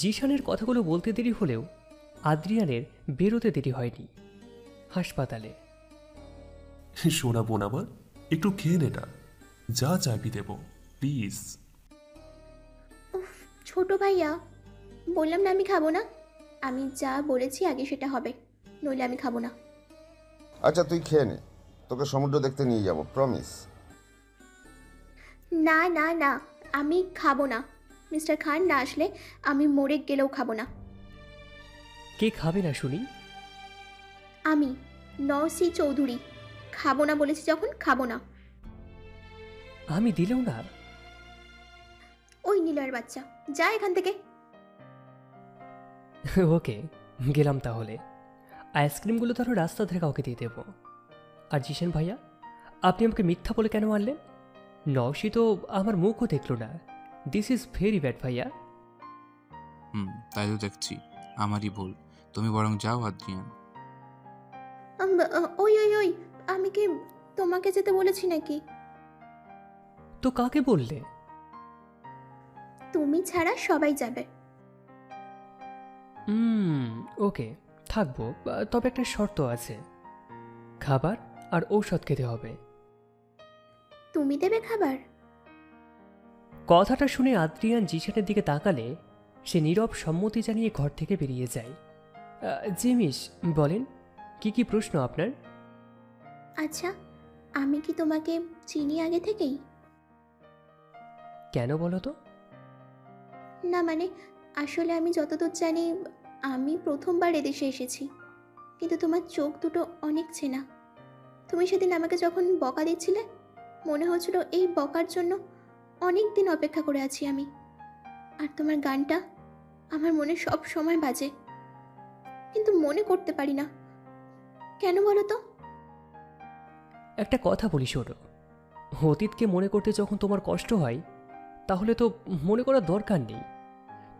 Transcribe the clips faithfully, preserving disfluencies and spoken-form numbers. জিশানের কথাগুলো বলতে দেরি হলেও আদ্রিয়ানের বেরোতে দেরি হয়নি হাসপাতালে। সোনা বোন আমার, একটু খেয়ে নেটা, যা চাবি দেব প্লিজ। ছোট ভাইয়া, বললাম না আমি খাবো না। আমি যা বলেছি আগে সেটা হবে, নইলে আমি খাবো না। আচ্ছা তুই খেয়ে নে, তোকে সমুদ্র দেখতে নিয়ে যাব, প্রমিস। না না না, আমি খাবো না। মিস্টার খান না আসলে আমি মরে গেলেও খাবো না। কে খাবে না শুনি? আমি, নরসি চৌধুরী। খাবো না বলেছি যখন খাবো না। আমি দিলেও না। ওই নীলার বাচ্চা, যা এখান থেকে। ওকে, গেলাম তাহলে। আইসক্রিমগুলো ধরো রাস্তা থেকে ওকে দিয়ে দেবো। আর জিশান ভাইয়া, আপনি আমাকে মিথ্যা বলে কেন আনলেন? নওশি তো আমার মুখও দেখলো না। দিস ইজ ভেরি ব্যাড ভাইয়া। হুম, তাই তো দেখছি, আমারই ভুল। তুমি বরং যাও আদ্রিয়ান। ওই ওই ওই আমি কি তোমাকে যেতে বলেছি নাকি? তো কাকে বললে? তুমি ছাড়া সবাই যাবে। হুম, ওকে, থাকবো। তবে একটা শর্ত আছে, খাবার আর ঔষধ খেতে হবে। তুমি দেবে খাবার? কথাটা শুনে আদ্রিয়ান জিশানের দিকে তাকালে সে নীরব সম্মতি জানিয়ে ঘর থেকে বেরিয়ে যায়। জিমিস, বলেন কি কি প্রশ্ন আপনার? আচ্ছা, আমি কি তোমাকে চিনি আগে থেকেই? কেন বলো তো? না মানে, আসলে আমি যতদূর জানি আমি প্রথমবার এদেশে এসেছি, কিন্তু তোমার চোখ দুটো অনেক চেনা। তুমি সেদিন আমাকে যখন বকা দিচ্ছিলে, মনে হচ্ছিল এই বকার জন্য অনেক দিন অপেক্ষা করে আছি আমি। আর তোমার গানটা আমার মনে সব সময় বাজে, কিন্তু মনে করতে পারি না, কেন বলো তো? একটা কথা বলি শোনো, অতীতকে মনে করতে যখন তোমার কষ্ট হয় তাহলে তো মনে করার দরকার নেই।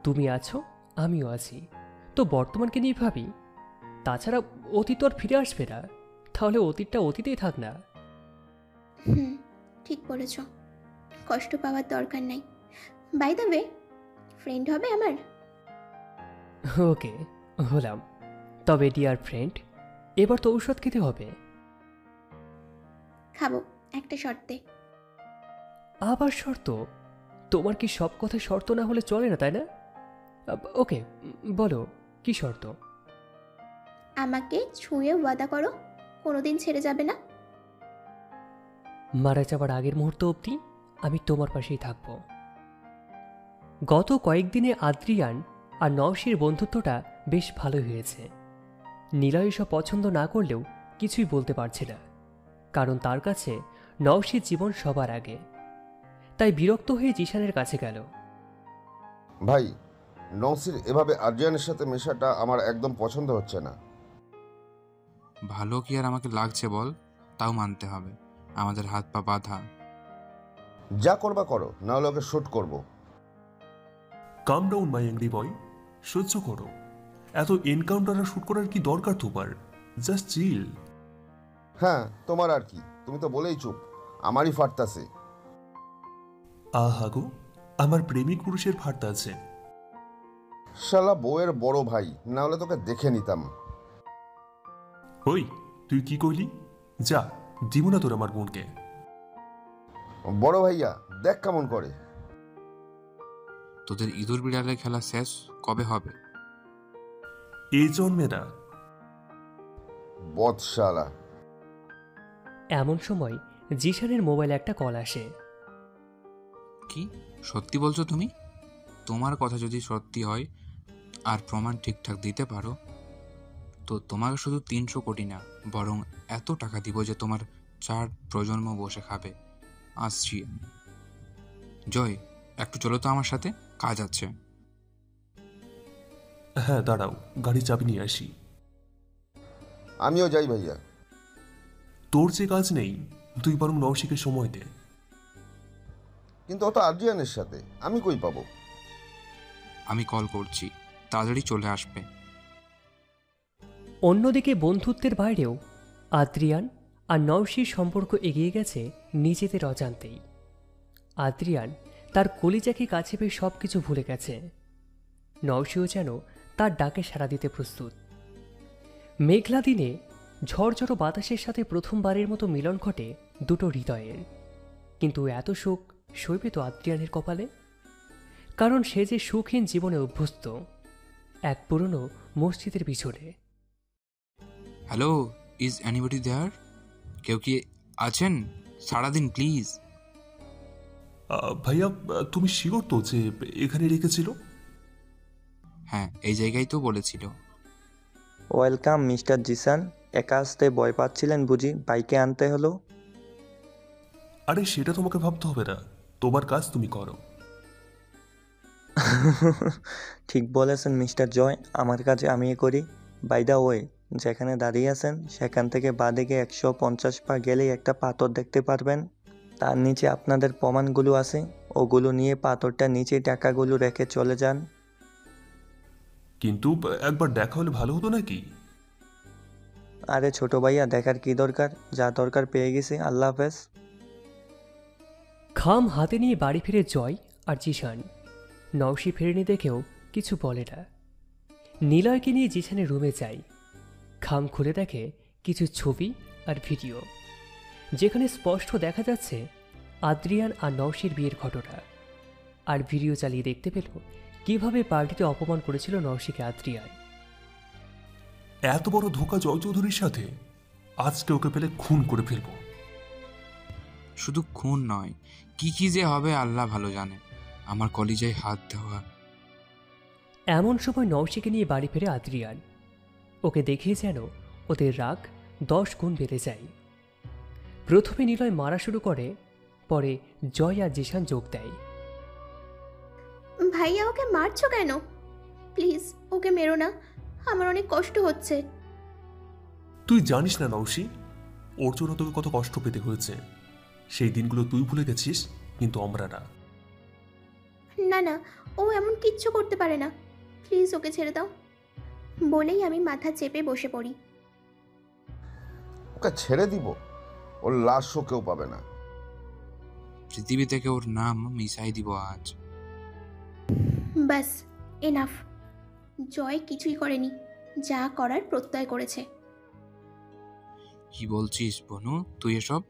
তুমি আছো, আমিও আছি, তো বর্তমানকে নিয়ে ভাবি। তাছাড়া অতীত তো আর ফিরে আসবে না, তাহলে অতীতটা অতীতেই থাক না। হুম, ঠিক বলেছ, কষ্ট পাওয়ার দরকার নাই। বাই দ্য ওয়ে, ফ্রেন্ড হবে আমার? ওকে, হলাম। তবে ডিয়ার ফ্রেন্ড, এবার তো ঔষধ খেতে হবে। খাবো, একটা শর্তে। আবার শর্ত? তোমার কি সব কথা শর্ত না হলে চলে না, তাই না? ওকে, বলো কি শর্ত। আমাকে ছুঁয়ে ওয়াদা করো কোনোদিন ছেড়ে যাবে না। মারা যাবার আগের মুহূর্ত অবধি আমি তোমার পাশেই থাকব। গত কয়েকদিনে আদ্রিয়ান আর নওশির বন্ধুত্বটা বেশ ভালো হয়েছে। নীলা এসব পছন্দ না করলেও কিছুই বলতে পারছে না, কারণ তার কাছে নওশির জীবন সবার আগে। তাই বিরক্ত হয়ে জিশানের কাছে গেল। ভাই, নওশির এভাবে আদ্রিয়ানের সাথে মেশাটা আমার একদম পছন্দ হচ্ছে না। ভালো কি আর আমাকে লাগছে বল, তাও মানতে হবে। আমাদের হাত পা বাঁধা, যা করবা করো, না হলে ওকে শুট করব। কাম ডাউন মাই অ্যাংরি বয়, সহ্য করো। এত এনকাউন্টারে শুট করার কি দরকার তোমার? Just chill. হ্যাঁ, তোমার আর কি, তুমি তো বলেই চুপ, আমারই ফাটতাছে। আহা গো, আমার প্রেমিক পুরুষের ফাটতা আছে। শালা বউয়ের বড় ভাই, না হলে তোকে দেখে নিতাম। ওই তুই কি কইলি? যা, দিব না তোর আমার বোনকে। বড় ভাইয়া, দেখ কেমন করে। তোদের ইঁদুর বিড়ালের খেলা শেষ কবে হবে? এই জন্মে না। বদশালা। এমন সময় জিশানের মোবাইলে একটা কল আসে। কি সত্যি বলছো তুমি? তোমার কথা যদি সত্যি হয় আর প্রমাণ ঠিকঠাক দিতে পারো, তো তোমাকে শুধু তিনশো কোটি না, বরং এত টাকা দিব যে তোমার চার প্রজন্ম বসে খাবে। আসছি আমি। জয়, একটু চলো তো আমার সাথে, কাজ আছে। হ্যাঁ দাঁড়াও, গাড়ি চাবি নিয়ে আসি। আমিও যাই ভাইয়া। তোর যে কাজ নেই, তুই বরং নওশিকে সময় দে। কিন্তু ও তো আদ্রিয়ানের সাথে, আমি কই পাবো? আমি কল করছি, তাড়াতাড়ি চলে আসবে। অন্যদিকে বন্ধুত্বের বাইরেও আদ্রিয়ান আর নওশির সম্পর্ক এগিয়ে গেছে নিজেদের অজান্তেই। আদ্রিয়ান তার কলিজাকে কাছে পেয়ে সব কিছু ভুলে গেছে। নওশিও যেন তার ডাকে সাড়া দিতে প্রস্তুত। মেঘলা দিনে ঝড়ঝড়ো বাতাসের সাথে প্রথমবারের মতো মিলন ঘটে দুটো হৃদয়ের। কিন্তু এত শোক সইবে তো আদ্রিয়ানের কপালে? কারণ সে যে সুখহীন জীবনে অভ্যস্ত, এক পুরনো মসজিদের পিছনে। Hello, is anybody there? কেউ কি আছেন? সারাদিন প্লিজ। ভাইয়া, তুমি শিওর তো যে এখানে রেখেছিল? হ্যাঁ, এই জায়গায় তো বলেছিল। Welcome mister Jisan. একা আসতে ভয় পাচ্ছিলেন বুঝি? বাইকে আনতে হলো? আরে সেটা তোমাকে ভাবতে হবে না, তোমার কাজ তুমি করো। ঠিক বলেছেন মিস্টার জয়, আমার কাজ আমি করি। বাই দা ওয়ে, যেখানে দাঁড়িয়ে আছেন সেখান থেকে বাঁদিকে একশো পঞ্চাশ পা গেলেই একটা পাথর দেখতে পারবেন। তার নিচে আপনাদের প্রমাণগুলো আছে, ওগুলো নিয়ে পাথরটা নিচে টাকাগুলো রেখে চলে যান। কিন্তু একবার দেখা হলে ভালো হতো নাকি? আরে ছোট ভাইয়া, দেখার কি দরকার, যা দরকার পেয়ে গেছি। আল্লাহ হাফেজ। খাম হাতে নিয়ে বাড়ি ফিরে জয় আর জিসান। নওশি ফেরেনি দেখেও কিছু বলে না। নিলয়কে নিয়ে জিসানের রুমে যাই। খাম খুলে দেখে কিছু ছবি আর ভিডিও, যেখানে স্পষ্ট দেখা যাচ্ছে আদ্রিয়ান আর নওশির বিয়ের ঘটনা। আর ভিডিও চালিয়ে দেখতে পেল কিভাবে পার্টিতে অপমান করেছিল নওশিকে আদ্রিয়ান। এত বড় ধোঁকা জয় চৌধুরীর সাথে! আজকে ওকে পেলে খুন করে ফেলব। শুধু খুন নয়, কি কি যে হবে আল্লাহ ভালো জানে। আমার কলিজায় হাত দেওয়া। এমন সময় নওশিকে নিয়ে বাড়ি ফিরে আদ্রিয়ান। ওকে দেখেই যেন ওদের রাগ দশ গুণ বেড়ে যায়। প্রথমে নিলয় মারা শুরু করে, পরে জয় আর জিসান যোগ দেয়। ভাইয়া, ওকে মারছো কেন? প্লিজ ওকে মেরো না, আমার অনেক কষ্ট হচ্ছে। তুই জানিস না নওশি, ওর জন্য তোকে কত কষ্ট পেতে হয়েছে। সেই দিনগুলো তুই ভুলে গেছিস, কিন্তু আমরা না। না না, ও এমন কিচ্ছু করতে পারে না, প্লিজ ওকে ছেড়ে দাও। বলেই আমি মাথা চেপে বসে পড়ি। ওকে ছেড়ে দিব, ওর লাশও কেউ পাবে না। পৃথিবী থেকে ওর নাম মিশাই দিব আজ। বাস, এনাফ। জয় কিছুই করেনি, যা করার প্রত্যয় করেছে। কি বলছিস বনু তুই এসব?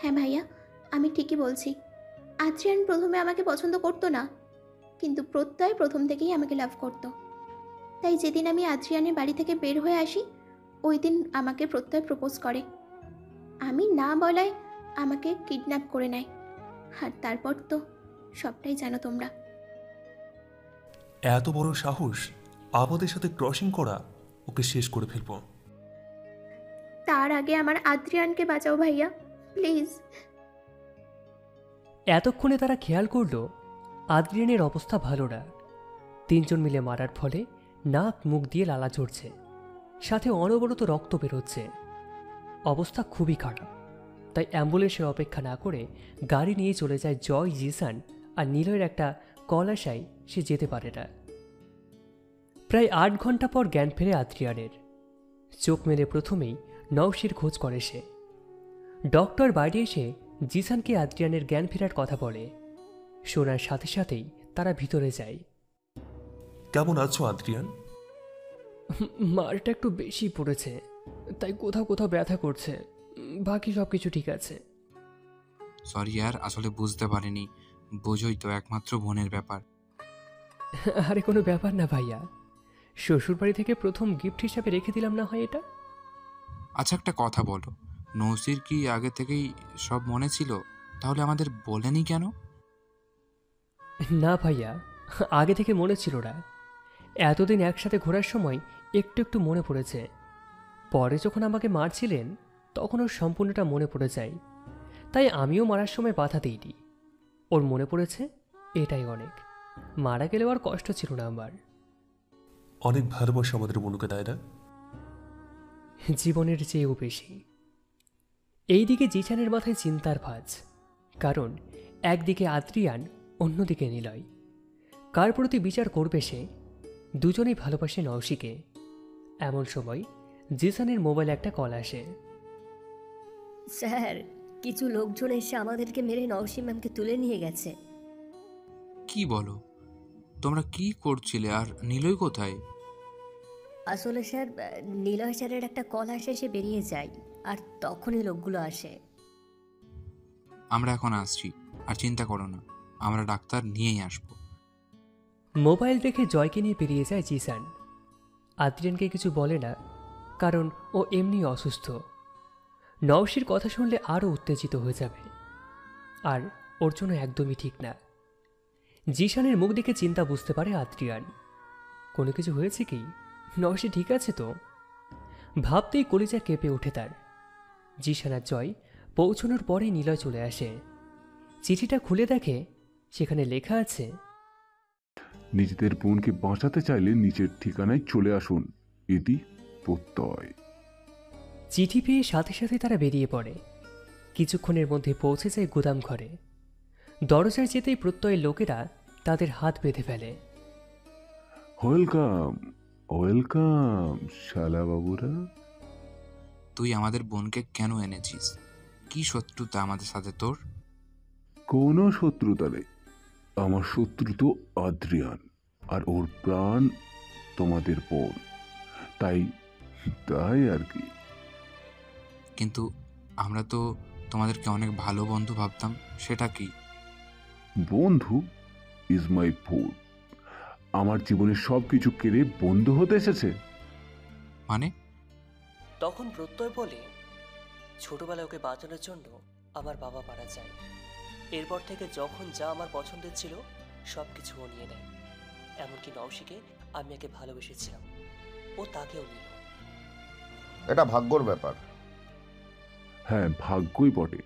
হ্যাঁ ভাইয়া, আমি ঠিকই বলছি। আদ্রিয়ান প্রথমে আমাকে পছন্দ করতো না, কিন্তু প্রত্যয় প্রথম থেকেই আমাকে লাভ করত। তাই যেদিন আমি আদ্রিয়ানের বাড়ি থেকে বের হয়ে আসি, ওই দিন আমাকে প্রত্যয় প্রপোজ করে। আমি না বলায় আমাকে কিডন্যাপ করে নেয়, আর তারপর তো সবটাই জানো তোমরা। এত বড় সাহস আমাদের সাথে ক্রসিং করা! ওকে শেষ করে ফেলব। তার আগে আমার আদ্রিয়ানকে বাঁচাও ভাইয়া, প্লিজ। এতক্ষণে তারা খেয়াল করল আদ্রিয়ানের অবস্থা ভালো না। তিনজন মিলে মারার ফলে নাক মুখ দিয়ে লালা ঝরছে, সাথে অনবরত রক্ত বেরোচ্ছে। অবস্থা খুবই খারাপ। তাই অ্যাম্বুলেন্সের অপেক্ষা না করে গাড়ি নিয়ে চলে যায় জয়, জিসান আর নীলয়ের একটা কল আসায় সে যেতে পারে না। প্রায় আট ঘন্টা পর জ্ঞান ফেরে আদ্রিয়ানের। চোখ মেলে প্রথমেই নওশির খোঁজ করে সে। ডক্টর বাইরে এসে জিসানকে আদ্রিয়ানের জ্ঞান ফেরার কথা বলে। শোনার সাথে সাথেই তারা ভিতরে যায়। কেমন আছো আদ্রিয়ান? মারটা একটু বেশি পড়েছে, তাই কোথাও কোথাও ব্যথা করছে, বাকি সব কিছু ঠিক আছে। সরি আর, আসলে বুঝতে পারিনি। বোঝই তো, একমাত্র বোনের ব্যাপার। আরে কোনো ব্যাপার না ভাইয়া, শ্বশুর বাড়ি থেকে প্রথম গিফট হিসাবে রেখে দিলাম না হয় এটা। আচ্ছা একটা কথা বলো, নওশির কি আগে থেকেই সব মনে ছিল? তাহলে আমাদের বলেনি কেন? না ভাইয়া, আগে থেকে মনে ছিল না। এতদিন একসাথে ঘোরার সময় একটু একটু মনে পড়েছে। পরে যখন আমাকে মারছিলেন তখন ওর সম্পূর্ণটা মনে পড়ে যায়। তাই আমিও মারার সময় বাধা দিইনি। ওর মনে পড়েছে, এটাই অনেক। মারা গেলেও আর কষ্ট ছিল না আমার। অনেক ভালোবাসা আমাদের মনুকে, তাই না? জীবনের চেয়েও বেশি। এইদিকে জিসানের মাথায় চিন্তার ভাঁজ। কারণ একদিকে আদ্রিয়ান, অন্যদিকে নিলয়। কার প্রতি বিচার করবে সে? দুজনেই ভালোবাসে নওশিকে। এমন সময় জিসানের মোবাইলে একটা কল আসে। স্যার, কিছু লোকজন এসে আমাদেরকে মেরে নওশি ম্যামকে তুলে নিয়ে গেছে। কি বলো? তোমরা কি করছিলে আর নিলয় কোথায়? আসলে স্যার, নিলয় স্যারের একটা কল আসে, সে বেরিয়ে যায় আর তখনই লোকগুলো আসে। আমরা এখন আসছি, আর চিন্তা করো না, আমরা ডাক্তার নিয়েই আসবো। মোবাইল রেখে জয়কে নিয়ে বেরিয়ে যায় জিসান। আদ্রিয়ানকে কিছু বলে না, কারণ ও এমনি অসুস্থ। নওশির কথা শুনলে আরও উত্তেজিত হয়ে যাবে, আর ওর জন্য একদমই ঠিক না। জিসানের মুখ দেখে চিন্তা বুঝতে পারে আদ্রিয়ান। কোনো কিছু হয়েছে কি? নওশি ঠিক আছে তো? ভাবতেই কলিজা কেঁপে ওঠে তার। জিসান আর জয় পৌঁছানোর পরেই নিলয় চলে আসে। চিঠিটা খুলে দেখে সেখানে লেখা আছে, নিজেদের বোনকে বাঁচাতে চাইলে নিজের ঠিকানায় চলে আসুন, এটি প্রত্যয়। চিঠি পেয়ে সাথে সাথে তারা বেরিয়ে পড়ে। কিছুক্ষণের মধ্যে পৌঁছে যায় গুদাম ঘরে। দরজায় যেতেই প্রত্যয়ের লোকেরা তাদের হাত বেঁধে ফেলে। ওয়েলকাম ওয়েলকাম শালা বাবুরা। তুই আমাদের বোনকে কেন এনেছিস? কি শত্রুতা আমাদের সাথে তোর? কোনো শত্রুতা নেই। আমার শত্রু তো আদ্রিয়ান, আর ওর প্রাণ তোমাদের বোন, তাই তাই আর কি। কিন্তু আমরা তো তোমাদেরকে অনেক ভালো বন্ধু ভাবতাম, সেটা কি? বন্ধু ইজ মাই ফুড। আমার জীবনে সব কিছু কেড়ে বন্ধু হতে এসেছে মানে? তখন প্রত্যয় বলে, ছোটবেলায় ওকে বাঁচানোর জন্য আমার বাবা মারা যায়। এরপর থেকে যখন যা আমার পছন্দের ছিল সব কিছু ও নিয়ে নেয়। এমনকি নওশিকে আমি একে ভালোবেসেছিলাম, ও তাকেও নিল। এটা ভাগ্যর ব্যাপার। হ্যাঁ, ভাগ্যই বটে।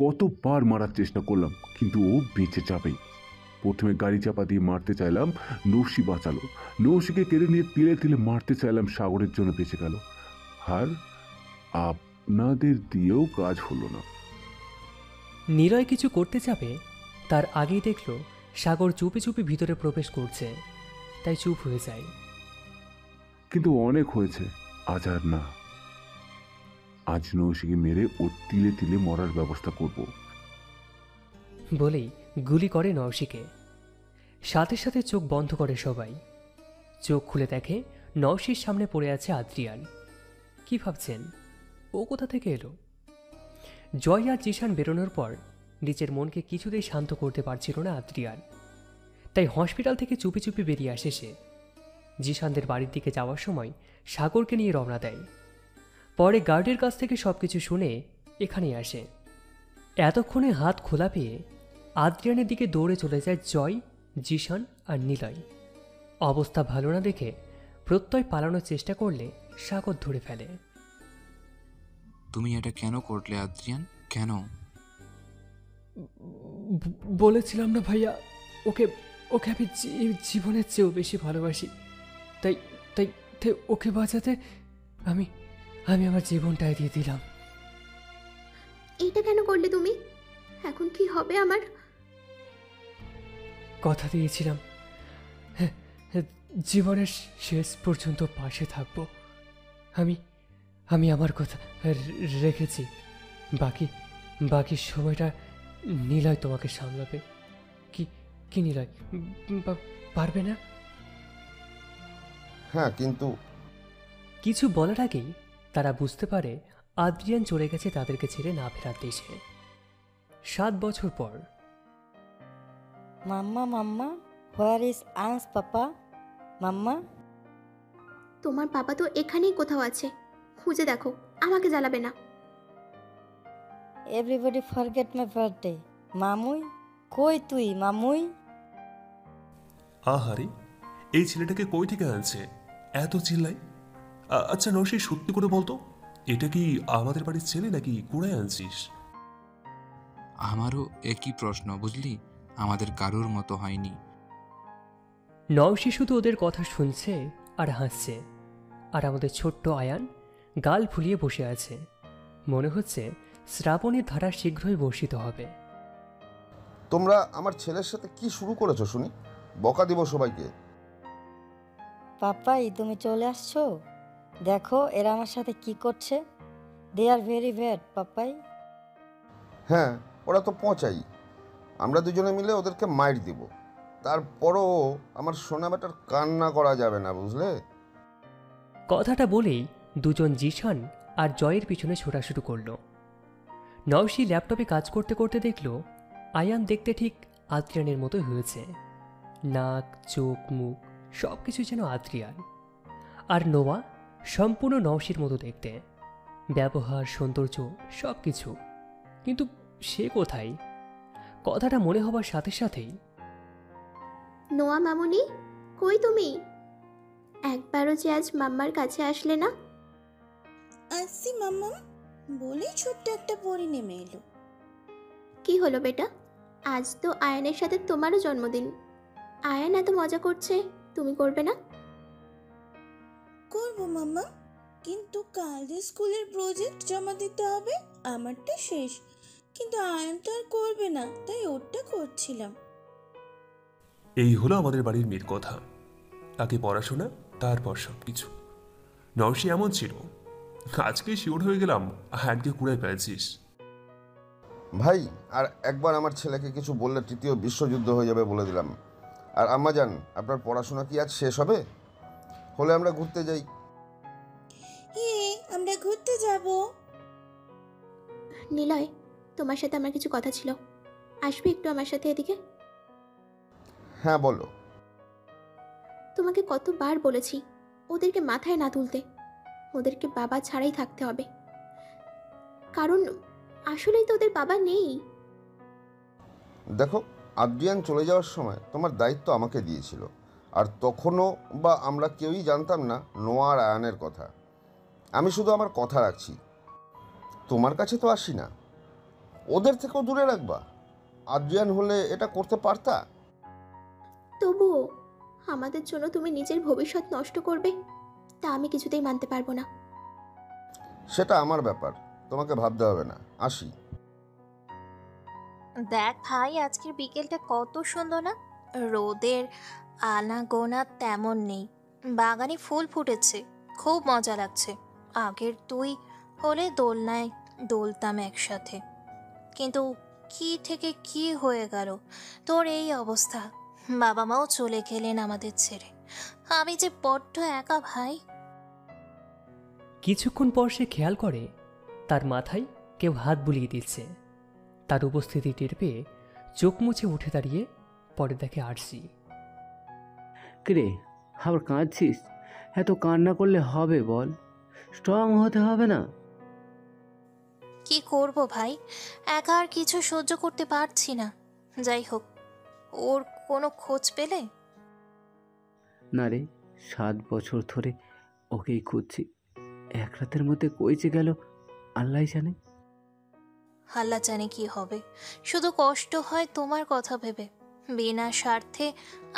কতবার মারার চেষ্টা করলাম, কিন্তু ও বেঁচে যাবেই। প্রথমে গাড়ি চাপা দিয়ে মারতে চাইলাম, নওশি বাঁচালো। নওশিকে কেড়ে নিয়ে তিলে তিলে মারতে চাইলাম, সাগরের জন্য বেঁচে গেল। আর আপনাদের দিয়েও কাজ হলো না। নিলয় কিছু করতে যাবে তার আগেই দেখল সাগর চুপি চুপি ভিতরে প্রবেশ করছে, তাই চুপ হয়ে যায়। কিন্তু অনেক হয়েছে, আজ আর না। আজ নওশিকে মেরে ওর তিলে তিলে মরার ব্যবস্থা করব বলেই গুলি করে নওশিকে। সাথে সাথে চোখ বন্ধ করে সবাই। চোখ খুলে দেখে নওশির সামনে পড়ে আছে আদ্রিয়ান। কি ভাবছেন? ও কোথা থেকে এলো? জয় আর জিসান বেরোনোর পর নিজের মনকে কিছুতেই শান্ত করতে পারছিল না আদ্রিয়ান, তাই হসপিটাল থেকে চুপি চুপি বেরিয়ে আসে সে। জিসানদের বাড়ির দিকে যাওয়ার সময় সাগরকে নিয়ে রওনা দেয়। পরে গার্ডের কাছ থেকে সব কিছু শুনে এখানে আসে। এতক্ষণে হাত খোলা পেয়ে আদ্রিয়ানের দিকে দৌড়ে চলে যায় জয়, জিসান আর নিলয়। অবস্থা ভালো না দেখে প্রত্যয় পালানোর চেষ্টা করলে সাগর ধরে ফেলে। তুমি এটা কেন করলে আদ্রিয়ান? কেন? বলেছিলাম না ভাইয়া, ওকে ওকে আমি জীবনের চেয়েও বেশি ভালোবাসি, তাই তাই ওকে বাঁচাতে আমি আমি আমার জীবনটাই দিয়ে দিলাম। এটা কেন করলে তুমি? এখন কি হবে আমার? কথা দিয়েছিলাম জীবনের শেষ পর্যন্ত পাশে থাকবো। আমি আমি আমার কথা রেখেছি। বাকি বাকি সময়টা নিলয় তোমাকে সামলাবে। কি কি নিলয় পারবে না? হ্যাঁ, কিন্তু কিছু বলার আগেই তারা বুঝতে পারে আদ্রিয়ান চলে গেছে তাদেরকে ছেড়ে না ফেরার দেশে। সাত বছর পর। মাম্মা মাম্মা হোয়ার ইজ আস পাপা? মাম্মা, তোমার পাপা তো এখানেই কোথাও আছে, খুঁজে দেখো, আমাকে জ্বালাবে না। Everybody forget my birthday. Mamui কই তুই? মামুই, আহারে এই ছেলেটাকে কই থেকে আনছে এত চিল্লাই? আচ্ছা নওশি, সত্যি করে বলতো, এটা কি আমাদের বাড়ির ছেলে নাকি কুড়ায় আনছিস? আমারও একই প্রশ্ন, বুঝলি? আমাদের কারোর মতো হয়নি। নওশি শুধু ওদের কথা শুনছে আর হাসছে, আর আমাদের ছোট্ট আয়ান গাল ফুলিয়ে বসে আছে। মনে হচ্ছে শ্রাবণের ধারা শীঘ্রই বর্ষিত হবে। তোমরা আমার ছেলের সাথে কি শুরু করেছো শুনি? বকা দিব সবাইকে। পাপাই তুমি চলে আসছো? দেখো এরা আমার সাথে কি করছে। They are very bad Papai. হ্যাঁ, ওরা তো পচাই। আমরা দুজনে মিলে ওদেরকে মাইর দিব। তারপরও আমার সোনা বেটার কান্না করা যাবে না, বুঝলে? কথাটা বলেই দুজন জিশান আর জয়ের পিছনে ছোটা শুরু করল। নওশি ল্যাপটপে কাজ করতে করতে দেখল আয়ান দেখতে ঠিক আদ্রিয়ানের মতো হয়েছে। নাক, চোখ, মুখ সব কিছু যেন আদ্রিয়ান। আর নোয়া সম্পূর্ণ নওশির মতো দেখতে, ব্যবহার, সৌন্দর্য সব কিছু। কিন্তু সে কোথায়? কথাটা মনে হবার সাথে সাথেই, নোয়া মামুনি কই তুমি? একবারও যে আজ মাম্মার কাছে আসলে না। আসছি মাম্মা বলেই ছোট্ট একটা পরি নেমে এলো। কি হলো বেটা, আজ তো আয়ানের সাথে তোমারও জন্মদিন। আয়ান এত মজা করছে, তুমি করবে না? করবো মাম্মা, কিন্তু কাল যে স্কুলের প্রজেক্ট জমা দিতে হবে, আমারটা শেষ। কিন্তু আয়ান তো আর করবে না, তাই ওরটা করছিলাম। এই হলো আমাদের বাড়ির মেয়ের কথা, আগে পড়াশোনা তারপর সব কিছু। নওশি এমন ছিল। আজকে শিওর হয়ে গেলাম আয়ানকে কুড়ায় পেয়েছিস। ভাই, আর একবার আমার ছেলেকে কিছু বললে তৃতীয় বিশ্বযুদ্ধ হয়ে যাবে, বলে দিলাম। আর আম্মা জান, আপনার পড়াশোনা কি আজ শেষ হবে? হলে আমরা ঘুরতে যাই। হ্যাঁ, আমরা ঘুরতে যাব। নিলয়, তোমার সাথে আমার কিছু কথা ছিল, আসবে একটু আমার সাথে এদিকে? হ্যাঁ বলো। তোমাকে কতবার বলেছি ওদেরকে মাথায় না তুলতে, ওদেরকে বাবা ছাড়াই থাকতে হবে, কারণ আসলেই তো ওদের বাবা নেই। দেখো, আদ্রিয়ান চলে যাওয়ার সময় তোমার দায়িত্ব আমাকে দিয়েছিল, আর তখনও বা আমরা কেউই জানতাম না নোয়া আর আয়ানের কথা। আমি শুধু আমার কথা রাখছি, তোমার কাছে তো আসি না, ওদের থেকেও দূরে রাখবা। আদ্রিয়ান হলে এটা করতে পারতা। তবুও আমাদের জন্য তুমি নিজের ভবিষ্যৎ নষ্ট করবে, তা আমি কিছুতেই মানতে পারবো না। সেটা আমার ব্যাপার, তোমাকে ভাবতে হবে না। আসি। দেখ ভাই, আজকের বিকেলটা কত সুন্দর না? রোদের আনাগোনা তেমন নেই, বাগানে ফুল ফুটেছে, খুব মজা লাগছে। আগের তুই হলে দোলনায় দোলতাম একসাথে, কিন্তু কি থেকে কি হয়ে গেল তোর এই অবস্থা। বাবা মাও চলে গেলেন আমাদের ছেড়ে, আমি যে বড্ড একা ভাই। কিছুক্ষণ পর সে খেয়াল করে তার মাথায় কেউ হাত বুলিয়ে দিচ্ছে। তার উপস্থিতি টের পেয়ে চোখ মুছে উঠে দাঁড়িয়ে পরে দেখে আরছি। কিরে, আবার কাঁদছিস? এত কান্না করলে হবে বল, স্ট্রং হতে হবে না? কি করব ভাই, একা আর কিছু সহ্য করতে পারছি না। যাই হোক, ওর কোনো খোঁজ পেলে? না রে, সাত বছর ধরে ওকেই খুঁজছি, এক রাতের মধ্যে কই যে গেল আল্লাহ জানে। আল্লাহ জানে কি হবে, শুধু কষ্ট হয় তোমার কথা ভেবে। বিনা স্বার্থে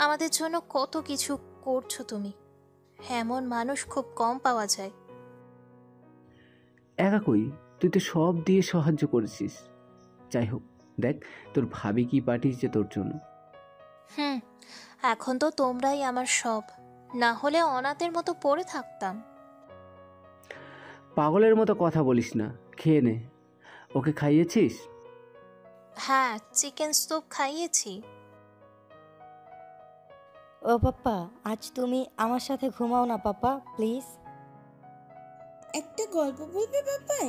আমাদের জন্য কত কিছু করছো তুমি, এমন মানুষ খুব কম পাওয়া যায়। একা কই, তুই তো সব দিয়ে সাহায্য করেছিস। যাই হোক, দেখ তোর ভাবি কি পাঠিয়েছে তোর জন্য। হুম, এখন তো তোমরাই আমার সব, না হলে অনাথের মতো পড়ে থাকতাম। পাগলের মতো কথা বলিস না, খেয়ে নে। ওকে খাইয়েছিস? হ্যাঁ, চিকেন স্যুপ খাইয়েছি। ও পাপ্পা, আজ তুমি আমার সাথে ঘুমাও না পাপ্পা, প্লিজ। একটা গল্প বলবে পাপ্পা?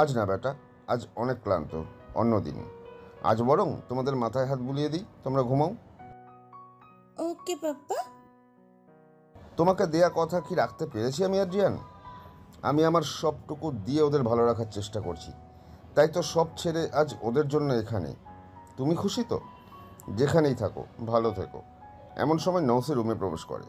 আজ না বেটা, আজ অনেক ক্লান্ত, অন্যদিন। আজ বরং তোমাদের মাথায় হাত বুলিয়ে দিই, তোমরা ঘুমাও। ওকে পাপ্পা। তোমাকে দেয়া কথা কি রাখতে পেরেছি আমি আদ্রিয়ান? আমি আমার সবটুকু দিয়ে ওদের ভালো রাখার চেষ্টা করছি, তাই তো সব ছেড়ে আজ ওদের জন্য এখানে। তুমি খুশি তো? যেখানেই থাকো ভালো থেকো। এমন সময় নওশি রুমে প্রবেশ করে।